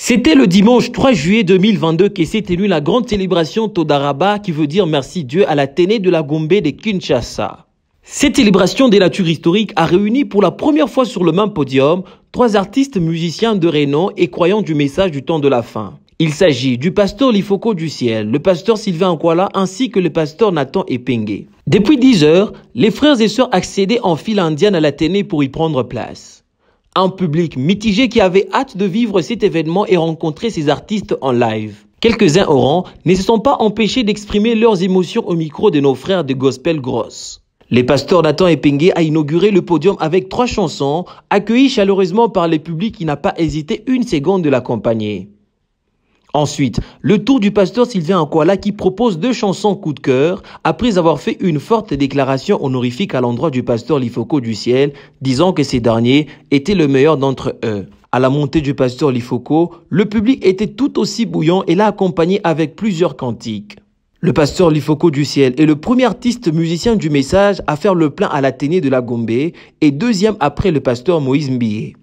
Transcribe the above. C'était le dimanche 3 juillet 2022 que s'est tenue la grande célébration Todaraba qui veut dire merci Dieu à l'Athénée de la Gombe de Kinshasa. Cette célébration des natures historiques a réuni pour la première fois sur le même podium trois artistes musiciens de renom et croyants du message du temps de la fin. Il s'agit du pasteur Lifoko du Ciel, le pasteur Sylvain Kwala ainsi que le pasteur Nathan Epenge. Depuis 10 heures, les frères et sœurs accédaient en file indienne à l'Athénée pour y prendre place. Un public mitigé qui avait hâte de vivre cet événement et rencontrer ces artistes en live. Quelques-uns au rang ne se sont pas empêchés d'exprimer leurs émotions au micro de nos frères de Gospel Gross. Le pasteur Nathan Epenge a inauguré le podium avec trois chansons, accueillies chaleureusement par le public qui n'a pas hésité une seconde de l'accompagner. Ensuite, le tour du pasteur Sylvain Akouala qui propose deux chansons coup de cœur après avoir fait une forte déclaration honorifique à l'endroit du pasteur Lifoko du Ciel, disant que ces derniers étaient le meilleur d'entre eux. À la montée du pasteur Lifoko, le public était tout aussi bouillant et l'a accompagné avec plusieurs cantiques. Le pasteur Lifoko du Ciel est le premier artiste musicien du message à faire le plein à l'Athénée de la Gombe et deuxième après le pasteur Moïse Mbillé.